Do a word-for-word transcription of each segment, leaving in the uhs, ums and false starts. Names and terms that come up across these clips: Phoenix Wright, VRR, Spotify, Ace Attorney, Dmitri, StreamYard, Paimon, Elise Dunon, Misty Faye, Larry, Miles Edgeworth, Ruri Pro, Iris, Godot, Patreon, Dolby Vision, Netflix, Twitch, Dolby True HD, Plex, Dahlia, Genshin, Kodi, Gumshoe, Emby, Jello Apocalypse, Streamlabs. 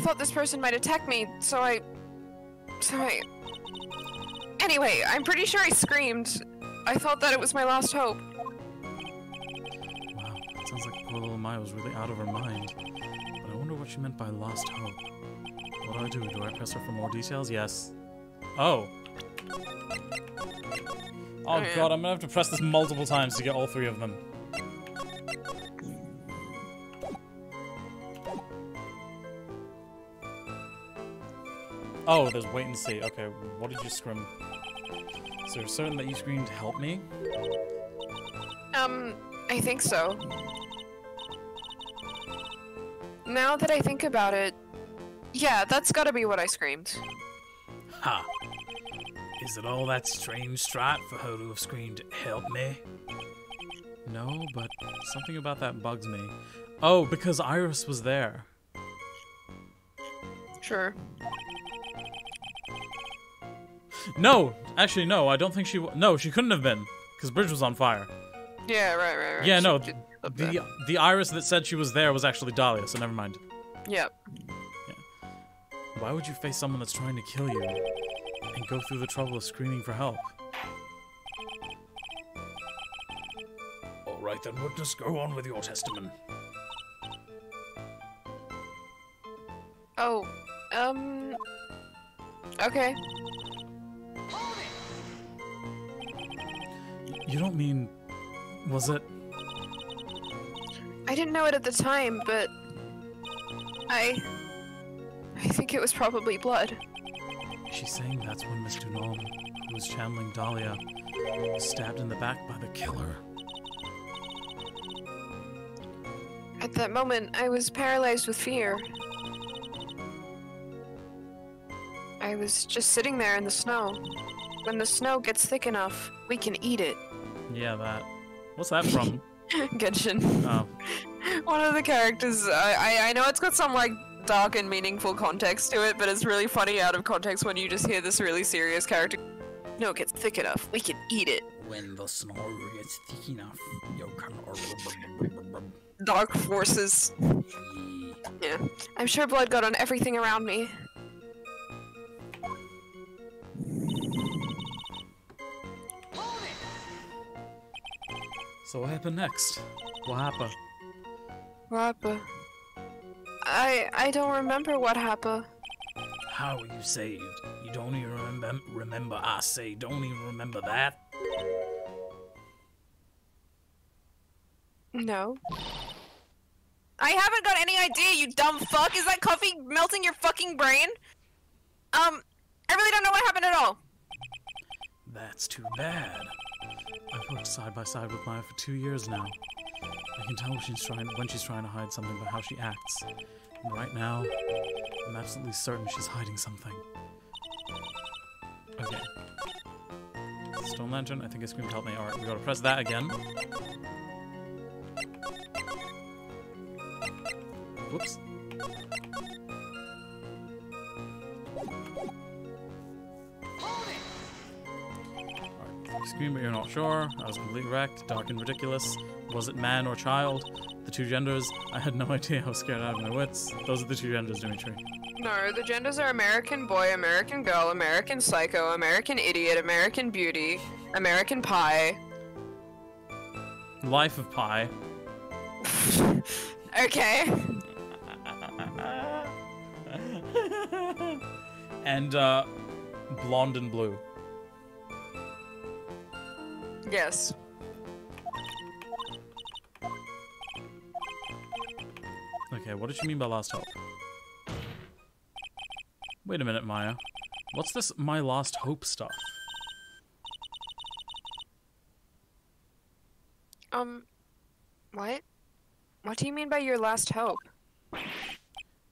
thought this person might attack me, so I... So I... Anyway, I'm pretty sure I screamed. I thought that it was my last hope. Wow, sounds like poor little Maya was really out of her mind. But I wonder what she meant by last hope. What do I do? Do I press her for more details? Yes. Oh. Oh yeah. God, I'm gonna have to press this multiple times to get all three of them. Oh, there's wait and see. Okay, what did you scream? So you're certain that you screamed to help me? Um, I think so. Now that I think about it, yeah, that's gotta be what I screamed. Huh. Is it all that strange strat for her to have screamed, help me? No, but something about that bugs me. Oh, because Iris was there. Sure. No! Actually, no, I don't think she w- No, she couldn't have been, because Bridge was on fire. Yeah, right, right, right. Yeah, she no, the, the Iris that said she was there was actually Dahlia, so never mind. Yep. Yeah. Why would you face someone that's trying to kill you and go through the trouble of screaming for help? Alright then, witness, go on with your testament. Oh, um... Okay. You don't mean... was it? I didn't know it at the time, but... I... I think it was probably blood. She's saying that's when Miss Dunon, who was channeling Dahlia, was stabbed in the back by the killer. At that moment, I was paralyzed with fear. I was just sitting there in the snow. When the snow gets thick enough, we can eat it. Yeah, that. What's that from? Genshin. Oh. One of the characters. I, I I know it's got some like dark and meaningful context to it, but it's really funny out of context when you just hear this really serious character. No, it gets thick enough. We can eat it. When the snow gets thick enough, you can. Dark forces. Yeah. I'm sure blood got on everything around me. So what happened next? What happened? What happened? I I don't remember what happened. How were you saved? You don't even remember. Remember, I say, don't even remember that. No. I haven't got any idea, you dumb fuck. Is that coffee melting your fucking brain? Um, I really don't know what happened at all. That's too bad. I've worked side by side with Maya for two years now. I can tell when she's trying, when she's trying to hide something by how she acts. And right now, I'm absolutely certain she's hiding something. Okay. Stone Lantern, I think I screamed help me. Alright, we gotta press that again. Whoops. Scream, but you're not sure. I was completely wrecked, dark and ridiculous. Was it man or child? The two genders? I had no idea. I was scared out of my wits. Those are the two genders, Dimitri. No, the genders are American boy, American girl, American psycho, American idiot, American beauty, American pie. Life of pie. Okay. And, uh, blonde and blue. Yes. Okay, what did you mean by last hope? Wait a minute, Maya. What's this my last hope stuff? Um, what? What do you mean by your last hope?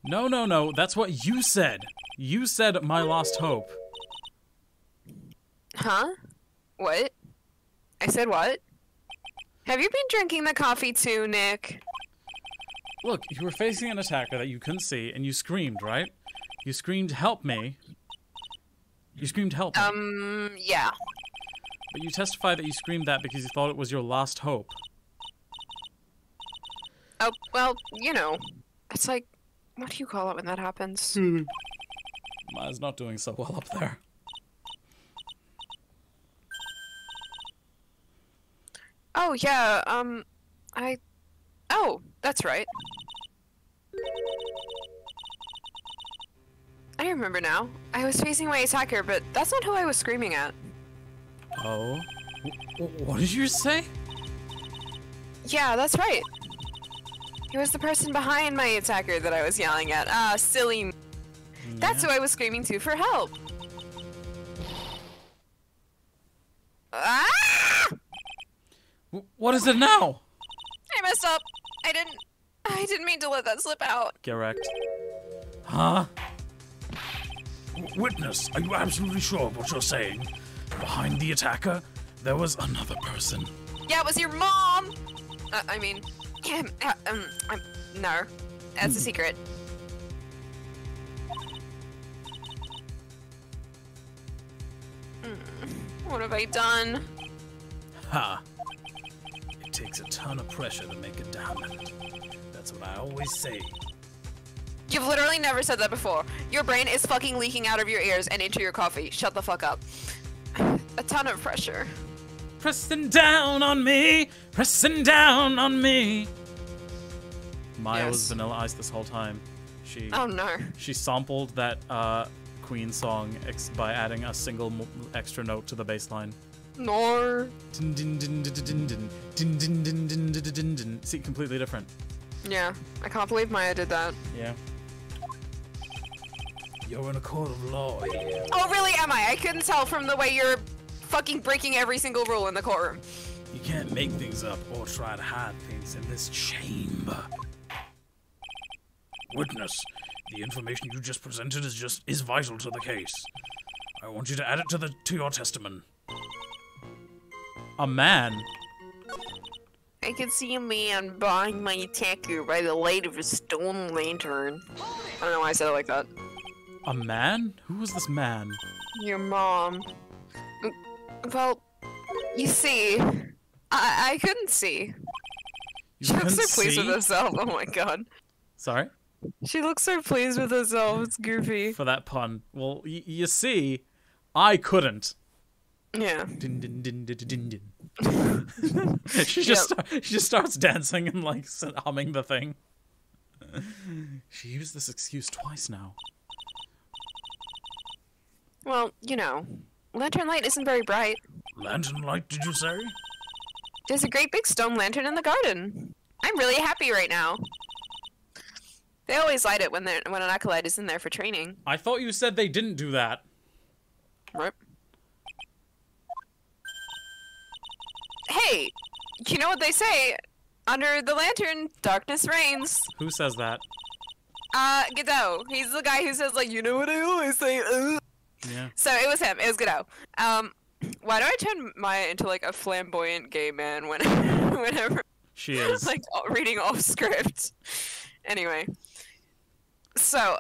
No, no, no, that's what you said. You said my last hope. Huh? What? I said what? Have you been drinking the coffee too, Nick? Look, you were facing an attacker that you couldn't see, and you screamed, right? You screamed, help me. You screamed, help me. Um, yeah. But you testified that you screamed that because you thought it was your last hope. Oh, well, you know. It's like, What do you call it when that happens? Maya's not doing so well up there. Oh, yeah, um, I... Oh, that's right. I remember now. I was facing my attacker, but that's not who I was screaming at. Oh? What did you say? Yeah, that's right. He was the person behind my attacker that I was yelling at. Ah, uh, silly me. Yeah. That's who I was screaming to for help. Ah! What is it now? I messed up. I didn't... I didn't mean to let that slip out. Correct. Huh? Witness, are you absolutely sure of what you're saying? Behind the attacker, there was another person. Yeah, it was your mom! Uh, I mean, um, um, um, no. That's hmm. a secret. Mm. What have I done? Ha. It takes a ton of pressure to make a diamond. That's what I always say. You've literally never said that before. Your brain is fucking leaking out of your ears and into your coffee. Shut the fuck up. A ton of pressure. Pressing down on me. Pressing down on me. Maya yes. was Vanilla Ice this whole time. She. Oh no. She sampled that uh, Queen song ex by adding a single m extra note to the bass line. No. Din din din din din din din din din din din din din. See, completely different. Yeah, I can't believe Maya did that. Yeah. You're in a court of law. Yeah. Oh, really? Am I? I couldn't tell from the way you're fucking breaking every single rule in the courtroom. You can't make things up or try to hide things in this chamber. Witness, the information you just presented is just is vital to the case. I want you to add it to the to your testament. A man. I can see a man behind my attacker by the light of a stone lantern. I don't know why I said it like that. A man? Who was this man? Your mom. Well, you see, I, I couldn't see. You she looks so pleased see? with herself. Oh my god. Sorry? She looks so pleased with herself. It's goofy. For that pun. Well, y you see, I couldn't. Yeah. Din, din, din, din, din, din. she just yep. she just starts dancing and like humming the thing. She used this excuse twice now. Well, you know, lantern light isn't very bright. Lantern light, did you say? There's a great big stone lantern in the garden. I'm really happy right now. They always light it when they're when an acolyte is in there for training. I thought you said they didn't do that. Right. Hey, you know what they say? Under the lantern, darkness reigns. Who says that? Uh, Godot. He's the guy who says, like, you know what I always say? Uh. Yeah. So it was him. It was Godot. Um, why do I turn Maya into, like, a flamboyant gay man whenever... whenever she is. Like, reading off script. Anyway. So,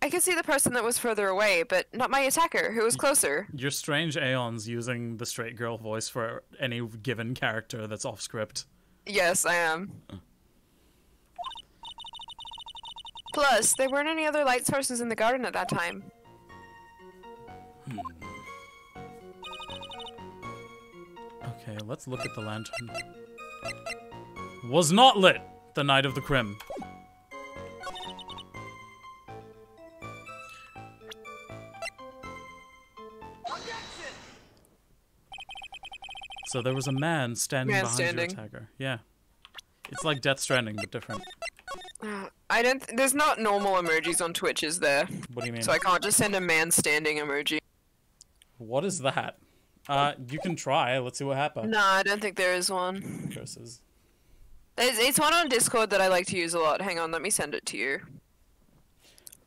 I could see the person that was further away, but not my attacker, who was closer. Your strange aeons using the straight girl voice for any given character that's off script. Yes, I am. Uh. Plus, there weren't any other light sources in the garden at that time. Hmm. Okay, let's look at the lantern. Was not lit the night of the crim. So there was a man standing man behind standing. your attacker. Yeah. It's like Death Stranding, but different. Uh, I don't- th there's not normal emojis on Twitch, is there? What do you mean? So I can't just send a man standing emoji. What is that? Uh, you can try. Let's see what happens. No, I don't think there is one. Curses. It's, it's one on Discord that I like to use a lot. Hang on, let me send it to you.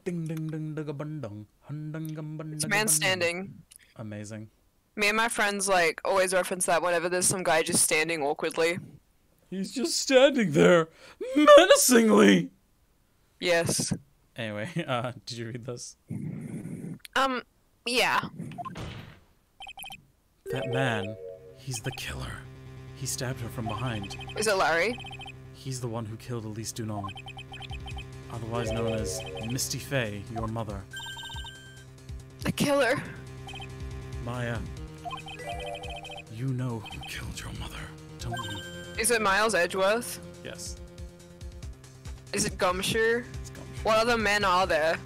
Ding ding ding ding ding ding. It's man standing. Amazing. Me and my friends, like, always reference that whenever there's some guy just standing awkwardly. He's just standing there, menacingly! Yes. Anyway, uh, did you read this? Um, yeah. That man, he's the killer. He stabbed her from behind. Is it Larry? He's the one who killed Elise Dunon. otherwise known as Misty Faye, your mother. The killer. Maya, you know who killed your mother, don't you? Is it Miles Edgeworth? Yes. Is it Gumshoe? It's Gumshoe. What other men are there?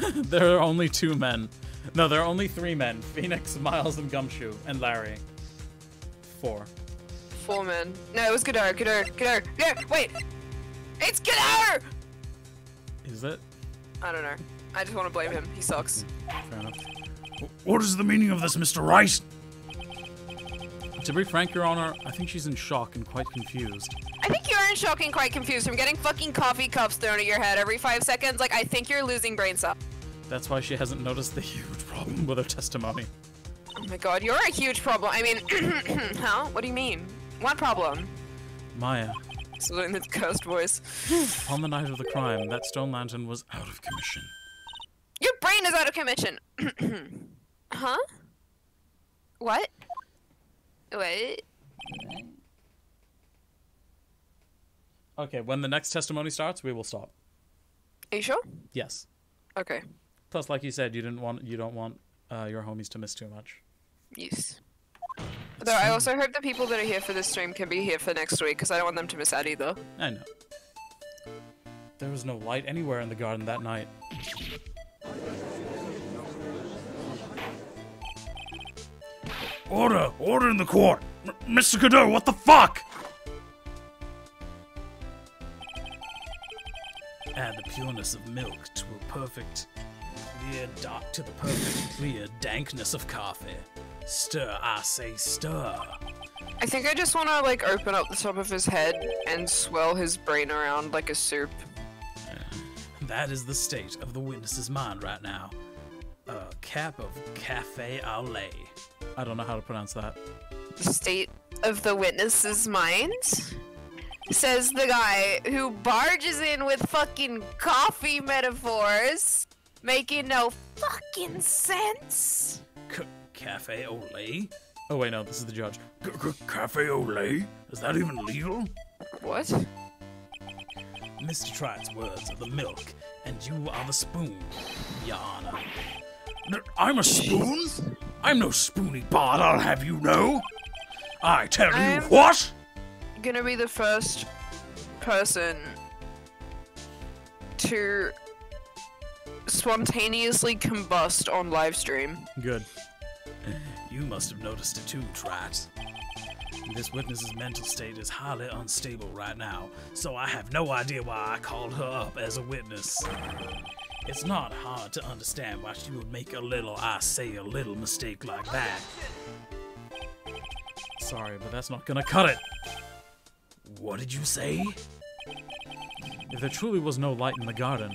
There are only two men. No, there are only three men. Phoenix, Miles, and Gumshoe, and Larry. Four. Four men. No, it was Godot, Godot, Godot, Godot, wait! It's Godot! Is it? I don't know. I just want to blame him. He sucks. Fair enough. What is the meaning of this, Mister Rice? To be frank, Your Honor, I think she's in shock and quite confused. I think you're in shock and quite confused from getting fucking coffee cups thrown at your head every five seconds. Like, I think you're losing brain cells. That's why she hasn't noticed the huge problem with her testimony. Oh my god, you're a huge problem. I mean, huh? What do you mean? What problem? Maya. Saluting the cursed voice. On the night of the crime, that stone lantern was out of commission. Your brain is out of commission! Huh? What? What? Okay, when the next testimony starts, we will stop. Are you sure? Yes. Okay. Plus, like you said, you didn't want you don't want uh, your homies to miss too much. Yes. Though I also heard the people that are here for this stream can be here for next week, because I don't want them to miss out either. I know. There was no light anywhere in the garden that night. Order! Order in the court! M Mister Godot, what the fuck?! Add the pureness of milk to a perfect clear dark to the perfect clear dankness of coffee. Stir, I say stir. I think I just want to like open up the top of his head and swirl his brain around like a soup. That is the state of the witness's mind right now. A cap of cafe au lait. I don't know how to pronounce that. The state of the witness's mind? Says the guy who barges in with fucking coffee metaphors, making no fucking sense. C cafe au lait? Oh wait, no, this is the judge. C c cafe au lait? Is that even legal? What? Mister Tright's words are the milk, and you are the spoon, Your Honor. I'm a spoon? I'm no spoony bard, I'll have you know. I tell I'm... you what? Gonna be the first person to spontaneously combust on live stream. Good. You must have noticed it too, Trot. This witness's mental state is highly unstable right now, so I have no idea why I called her up as a witness. It's not hard to understand why she would make a little, I say a little mistake like that. Sorry, but that's not gonna cut it. What did you say? If there truly was no light in the garden,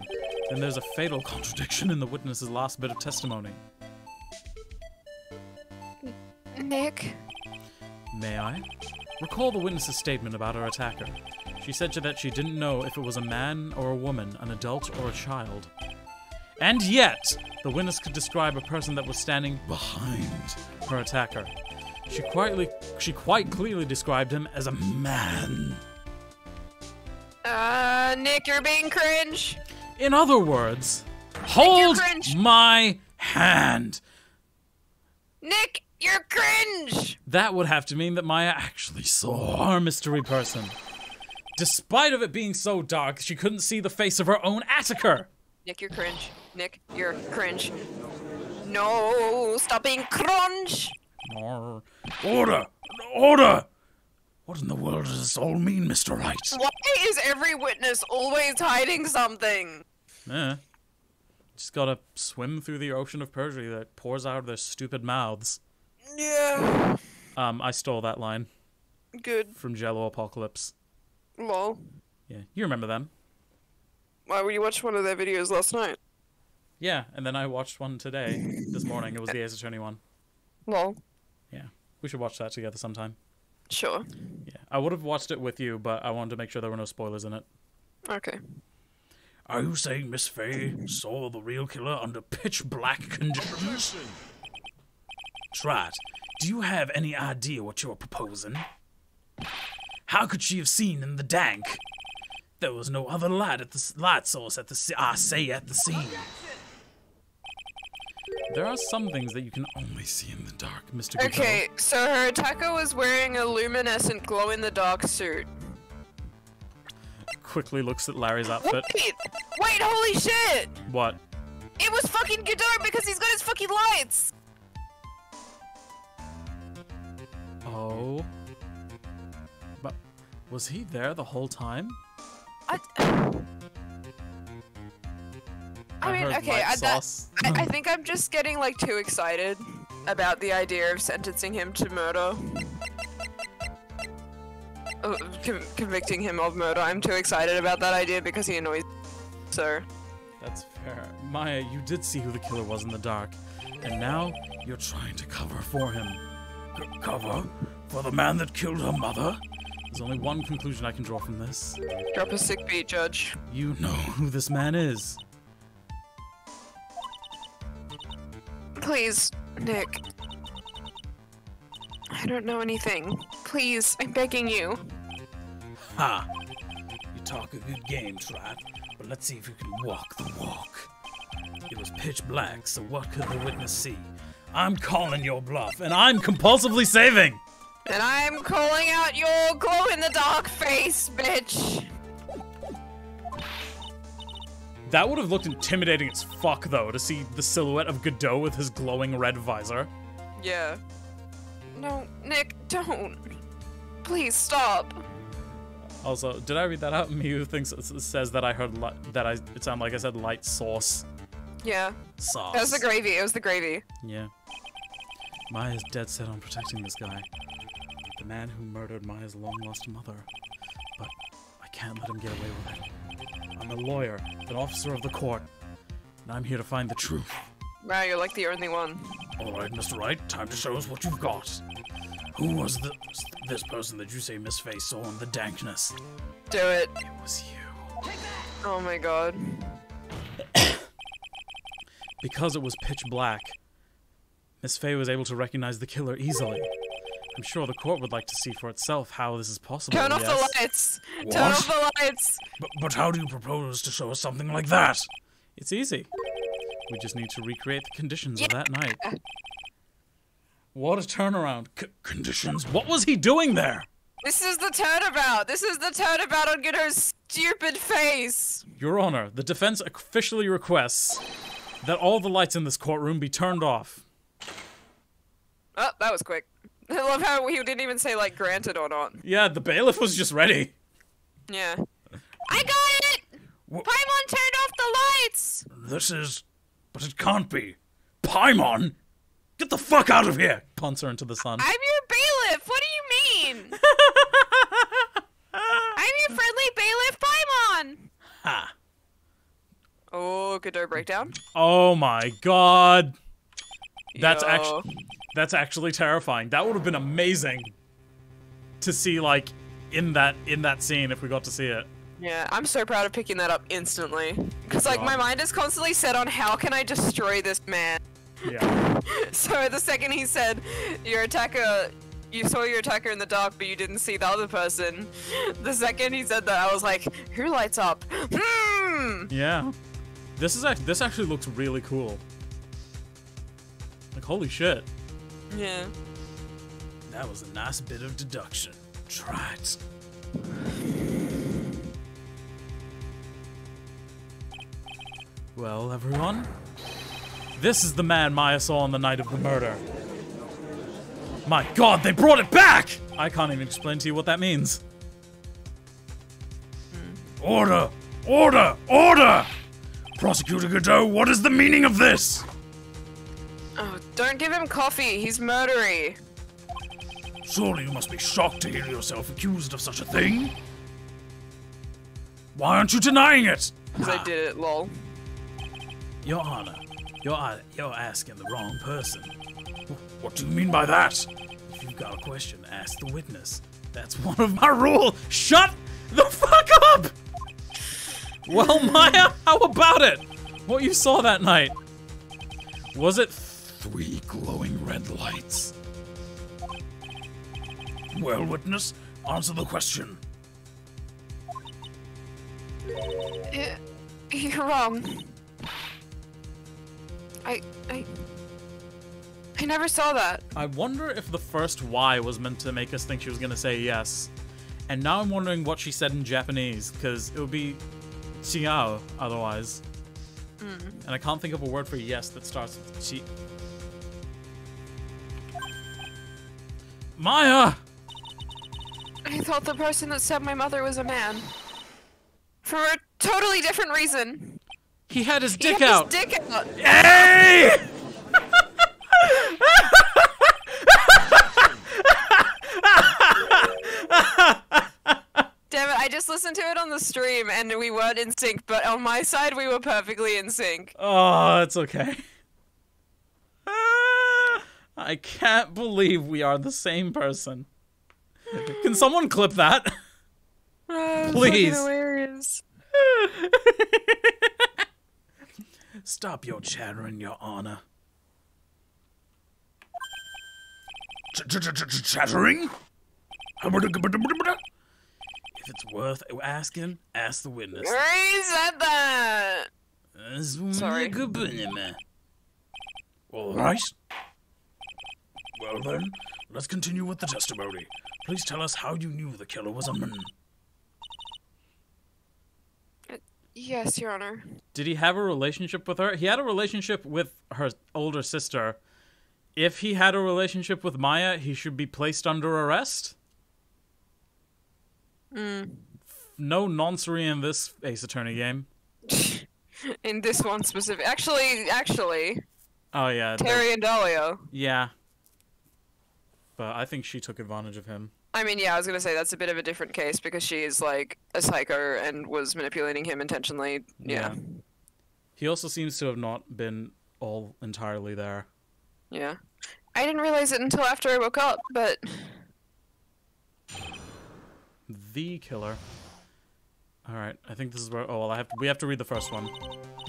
then there's a fatal contradiction in the witness's last bit of testimony. Nick? May I? Recall the witness's statement about her attacker. She said that she didn't know if it was a man or a woman, an adult or a child. And yet, the witness could describe a person that was standing behind her attacker. She quietly, she quite clearly described him as a man. Uh, Nick, you're being cringe. In other words, hold Nick, my hand. Nick, you're cringe. That would have to mean that Maya actually saw our mystery person. Despite of it being so dark, she couldn't see the face of her own attacker. Nick, you're cringe. Nick, you're cringe. No, stop being cringe. Order! Order! What in the world does this all mean, Mister Wright? Why is every witness always hiding something? Eh. Just gotta swim through the ocean of perjury that pours out of their stupid mouths. Yeah. Um, I stole that line. Good. From Jello Apocalypse. Lol. Yeah, you remember them. Why, well, we watched one of their videos last night. Yeah, and then I watched one today, this morning. It was the Ace Attorney one. Lol. Yeah, we should watch that together sometime. Sure. Yeah, I would have watched it with you, but I wanted to make sure there were no spoilers in it. Okay. Are you saying Miss Faye saw the real killer under pitch black conditions? Trot, do you have any idea what you're proposing? How could she have seen in the dank? There was no other light at the light source at the sea. I say at the sea. There are some things that you can only see in the dark, Mister Godot. Okay, so her attacker was wearing a luminescent glow-in-the-dark suit. Quickly looks at Larry's outfit. Wait, wait, holy shit! What? It was fucking Godot because he's got his fucking lights! Oh. But was he there the whole time? I... I mean, okay, I, that, I, I think I'm just getting, like, too excited about the idea of sentencing him to murder. Uh, con convicting him of murder. I'm too excited about that idea because he annoys sir. That's fair. Maya, you did see who the killer was in the dark, and now you're trying to cover for him. C cover? For the man that killed her mother? There's only one conclusion I can draw from this. Drop a sick beat, Judge. You know who this man is. Please, Nick. I don't know anything. Please, I'm begging you. Ha! You talk a good game, Trot, but let's see if you can walk the walk. It was pitch black, so what could the witness see? I'm calling your bluff, and I'm compulsively saving! And I'm calling out your glow-in-the-dark face, bitch! That would have looked intimidating as fuck, though, to see the silhouette of Godot with his glowing red visor. Yeah. No, Nick, don't. Please stop. Also, did I read that out? Mew thinks says that I heard that I it sounded like I said light sauce. Yeah. Sauce. That was the gravy. It was the gravy. Yeah. Maya's dead set on protecting this guy, the man who murdered Maya's long-lost mother. But I can't let him get away with it. I'm a lawyer, an officer of the court, and I'm here to find the truth. Wow, you're like the only one. All right, Mister Wright, time to show us what you've got. Who was the, this person that you say Miss Faye saw in the dankness? Do it. It was you. Oh my god. Because it was pitch black, Miss Faye was able to recognize the killer easily. I'm sure the court would like to see for itself how this is possible. Turn off yes. the lights! What? Turn off the lights! But, but how do you propose to show us something like that? It's easy. We just need to recreate the conditions yeah. of that night. What a turnaround. C conditions? What was he doing there? This is the turnabout! This is the turnabout on Godot's stupid face! Your Honor, the defense officially requests that all the lights in this courtroom be turned off. Oh, that was quick. I love how he didn't even say, like, granted or not. Yeah, the bailiff was just ready. Yeah. I got it! Wh Paimon turned off the lights! This is... But it can't be. Paimon? Get the fuck out of here! Punts her into the sun. I'm your bailiff! What do you mean? I'm your friendly bailiff, Paimon! Ha. Oh, Godot breakdown. Oh my god. That's actually... That's actually terrifying. That would have been amazing to see, like, in that in that scene if we got to see it. Yeah, I'm so proud of picking that up instantly. Because, like, God. my mind is constantly set on how can I destroy this man? Yeah. So the second he said, your attacker, you saw your attacker in the dark, but you didn't see the other person. The second he said that, I was like, who lights up? Hmm! Yeah. This, is act this actually looks really cool. Like, holy shit. Yeah. That was a nice bit of deduction. Try it. Well, everyone. This is the man Maya saw on the night of the murder. My god, they brought it back! I can't even explain to you what that means. Hmm. Order! Order! Order! Prosecutor Godot, what is the meaning of this? Oh, don't give him coffee. He's murdery. Surely you must be shocked to hear yourself accused of such a thing. Why aren't you denying it? Because ah. I did it, lol. Your Honor, you're, you're asking the wrong person. What do you mean by that? If you've got a question, ask the witness. That's one of my rules. Shut the fuck up! Well, Maya, how about it? What you saw that night? Was it three glowing red lights? Well, witness, answer the question. Uh, you're wrong. I... I... I never saw that. I wonder if the first Y was meant to make us think she was going to say yes. And now I'm wondering what she said in Japanese, because it would be chiao otherwise. Mm. And I can't think of a word for yes that starts with chi. Maya! I thought the person that said my mother was a man. For a totally different reason. He had his dick out! He had his dick out! Hey! Damn it, I just listened to it on the stream and we weren't in sync, but on my side we were perfectly in sync. Oh, it's okay. I can't believe we are the same person. Can someone clip that? Uh, Please. Hilarious. Stop your chattering, Your Honor. Ch-ch-ch-ch-chattering? If it's worth asking, ask the witness. Where said that? Sorry. All right. Well then, let's continue with the testimony. Please tell us how you knew the killer was a man. Uh, yes, Your Honor. Did he have a relationship with her? He had a relationship with her older sister. If he had a relationship with Maya, he should be placed under arrest? Mm. No noncery in this Ace Attorney game. In this one specific. Actually, actually. Oh, yeah. Terry and Dahlia. Yeah. But I think she took advantage of him. I mean, yeah, I was going to say that's a bit of a different case because she is, like, a psycho and was manipulating him intentionally. Yeah. yeah. He also seems to have not been all entirely there. Yeah. I didn't realize it until after I woke up, but... The killer. Alright, I think this is where... Oh, well, I have to, we have to read the first one.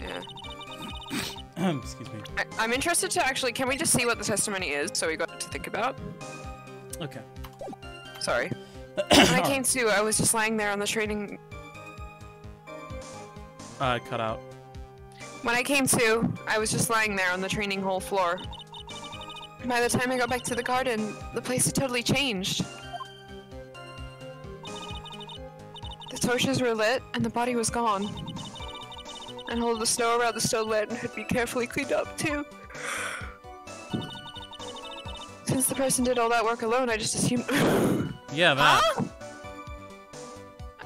Yeah. Excuse me. I, I'm interested to actually... Can we just see what the testimony is so we got to think about? Okay. Sorry. When I came right. to, I was just lying there on the training... Uh, cut out. When I came to, I was just lying there on the training hall floor. By the time I got back to the garden, the place had totally changed. The torches were lit, and the body was gone. And all the snow around the stone lantern had been carefully cleaned up, too. Since the person did all that work alone, I just assumed... yeah, that. Huh?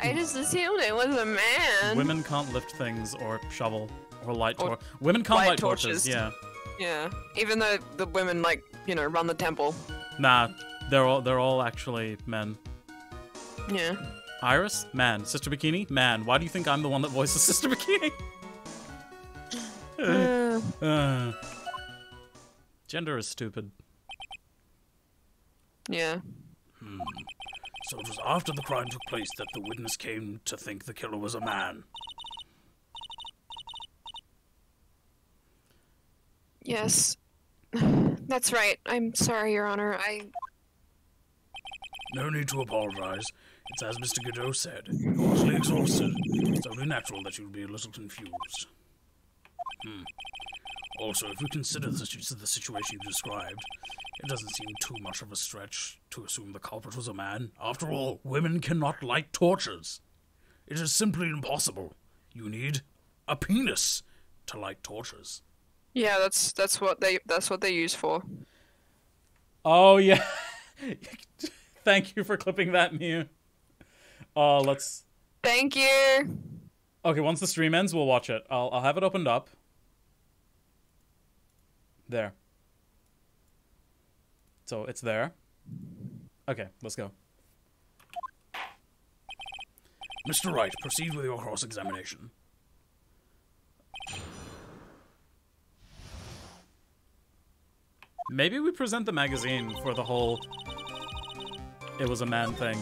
I just assumed it was a man. Women can't lift things or shovel or light torches. Women can't light, light torches, torches, yeah. Yeah, even though the women, like, you know, run the temple. Nah, they're all they're all actually men. Yeah. Iris, man. Sister Bikini, man. Why do you think I'm the one that voices Sister Bikini? uh. Uh. Gender is stupid. Yeah. Hmm. So it was after the crime took place that the witness came to think the killer was a man. Yes. That's right. I'm sorry, Your Honor. I... No need to apologize. It's as Mister Godot said. You're utterly exhausted. It's only natural that you'll be a little confused. Hmm. Also, if you consider the situation you described, it doesn't seem too much of a stretch to assume the culprit was a man. After all, women cannot light torches. It is simply impossible. You need a penis to light torches. Yeah, that's that's what they that's what they use for. Oh yeah, thank you for clipping that, Mew. Oh, uh, let's. Thank you. Okay, once the stream ends, we'll watch it. I'll I'll have it opened up. There. So it's there. Okay, let's go. Mister Wright, proceed with your cross-examination. Maybe we present the magazine for the whole it was a man thing.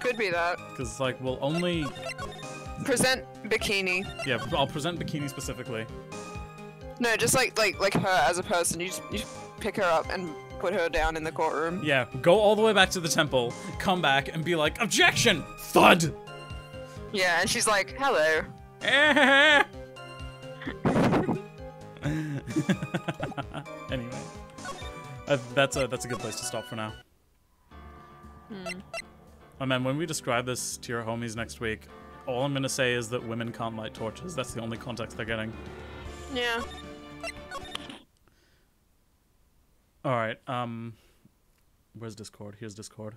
Could be that. Because, like, we'll only... Present Bikini. Yeah, I'll present Bikini specifically. No, just, like, like like her as a person. You, just, you pick her up and put her down in the courtroom. Yeah, go all the way back to the temple, come back, and be like, objection! Thud! Yeah, and she's like, hello. Anyway, uh, that's a that's a good place to stop for now. Hmm. Oh man, when we describe this to your homies next week, all I'm gonna say is that women can't light torches. That's the only context they're getting. Yeah. All right. Um, where's Discord? Here's Discord.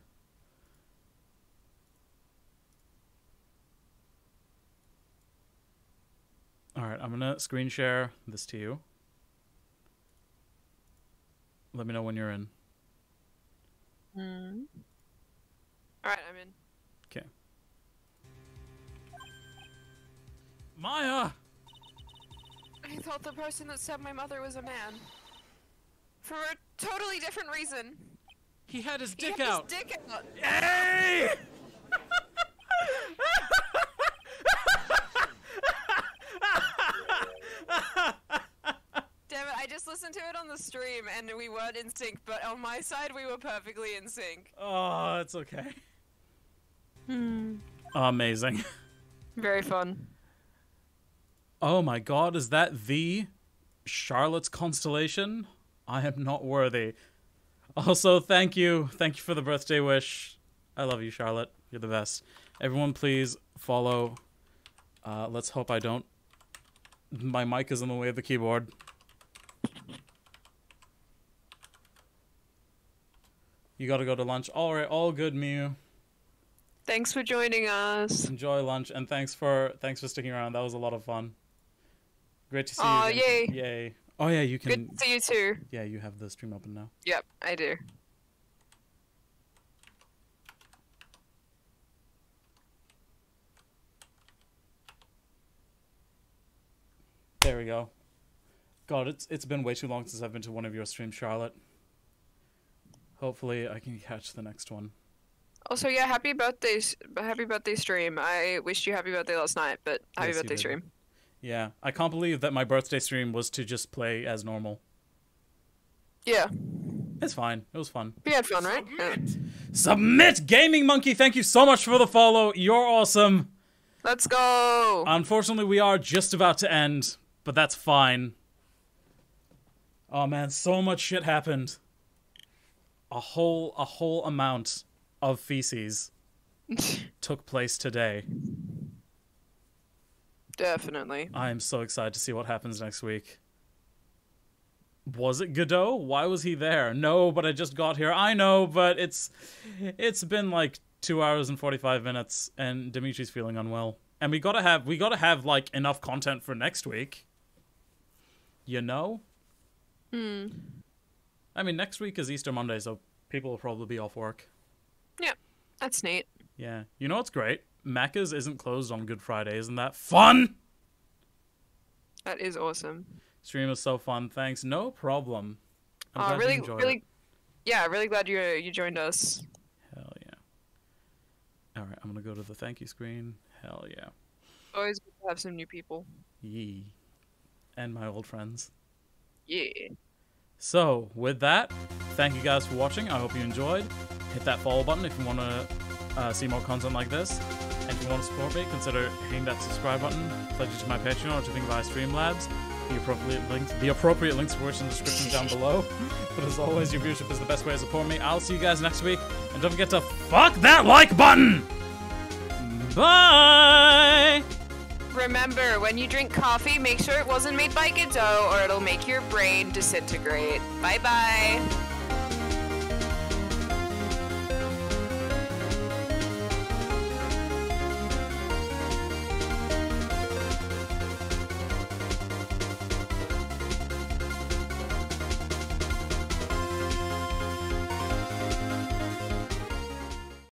All right, I'm gonna screen share this to you. Let me know when you're in. Mm. All right, I'm in. Okay. Maya! I thought the person that said my mother was a man. For a totally different reason. He had his dick out. He had his dick out. Hey! Damn it, I just listened to it on the stream and we weren't in sync, but on my side we were perfectly in sync. Oh, it's okay. Hmm. Amazing. Very fun. Oh my god, is that the Charlotte's Constellation? I am not worthy. Also, thank you. Thank you for the birthday wish. I love you, Charlotte. You're the best. Everyone, please follow. Uh, let's hope I don't. My mic is in the way of the keyboard. You gotta go to lunch. Alright, all good, Miu. Thanks for joining us. Enjoy lunch, and thanks for thanks for sticking around. That was a lot of fun. Great to see oh, you. Yay. Yay. Oh, yeah, you can... Good to see you, too. Yeah, you have the stream open now. Yep, I do. There we go. God, it's it's been way too long since I've been to one of your streams, Charlotte. Hopefully I can catch the next one. Also, yeah, happy birthday, happy birthday stream. I wished you happy birthday last night, but happy yes, birthday stream. Yeah, I can't believe that my birthday stream was to just play as normal. Yeah. It's fine. It was fun. We had fun, right? Submit! Yeah. Submit! Gaming Monkey, thank you so much for the follow. You're awesome. Let's go! Unfortunately, we are just about to end, but that's fine. Oh man, so much shit happened. A whole, a whole amount of feces took place today. Definitely. I am so excited to see what happens next week. Was it Godot? Why was he there? No, but I just got here. I know, but it's it's been like two hours and forty-five minutes, and Dimitri's feeling unwell. And we gotta have we gotta have like enough content for next week. You know? Hmm. I mean, next week is Easter Monday, so people will probably be off work. Yeah, that's neat. Yeah. You know what's great? Macca's isn't closed on Good Friday. Isn't that fun? That is awesome. Stream is so fun. Thanks. No problem. I'm uh, glad really, you really, it. yeah, really glad you you joined us. Hell yeah! All right, I'm gonna go to the thank you screen. Hell yeah! Always good to have some new people. Yee, and my old friends. Yeah. So with that, thank you guys for watching. I hope you enjoyed. Hit that follow button if you wanna. Uh, see more content like this, and if you want to support me, consider hitting that subscribe button, pledging to my Patreon or to think via Streamlabs, the appropriate links the appropriate links for which in the description down below. But as always, your viewership is the best way to support me. I'll see you guys next week, and don't forget to fuck that like button. Bye. Remember, when you drink coffee, make sure it wasn't made by Godot or it'll make your brain disintegrate. Bye bye.